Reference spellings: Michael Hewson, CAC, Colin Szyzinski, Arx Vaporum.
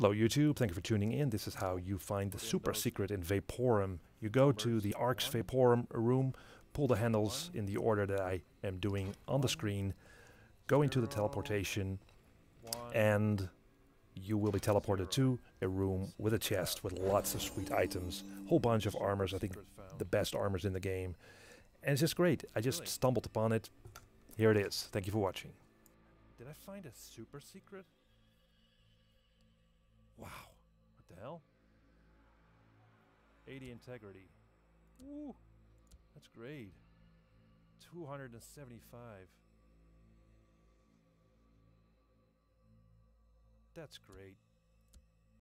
Hello YouTube, thank you for tuning in. This is how you find the super secret in Vaporum. You go to the Arx Vaporum room, pull the handles in the order that I am doing on the screen, go into the teleportation, and you will be teleported to a room with a chest with lots of sweet items, whole bunch of armors, I think the best armors in the game. And it's just great. I just stumbled upon it. Here it is. Thank you for watching. Did I find a super secret? Wow, what the hell? 80 integrity. Woo, that's great. 275. That's great.